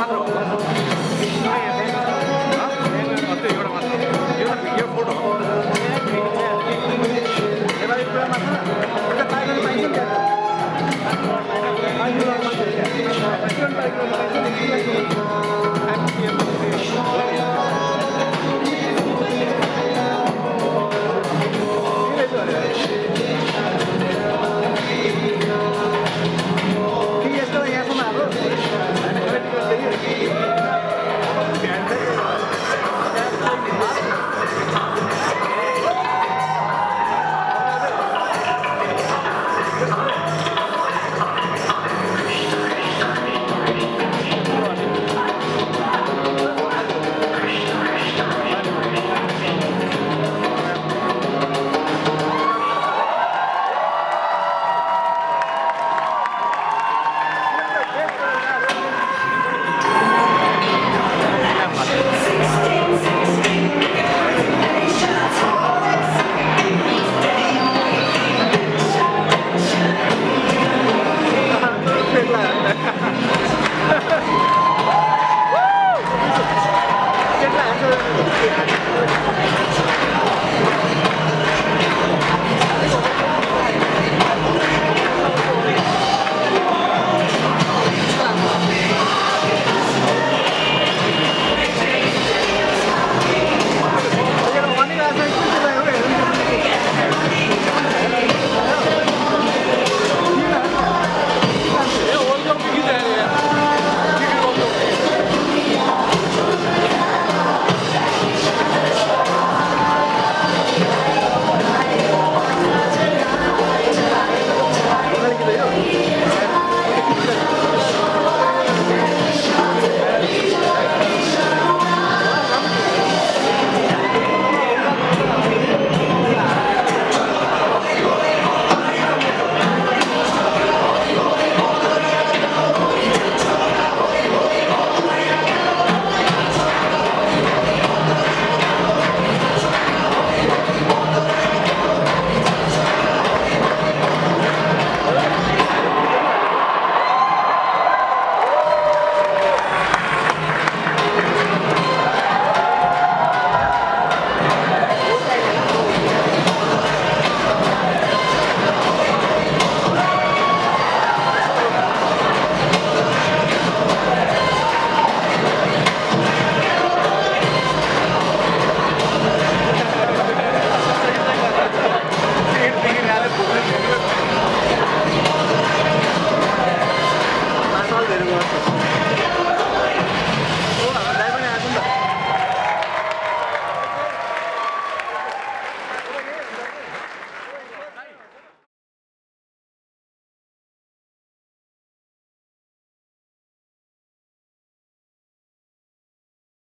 Matrón.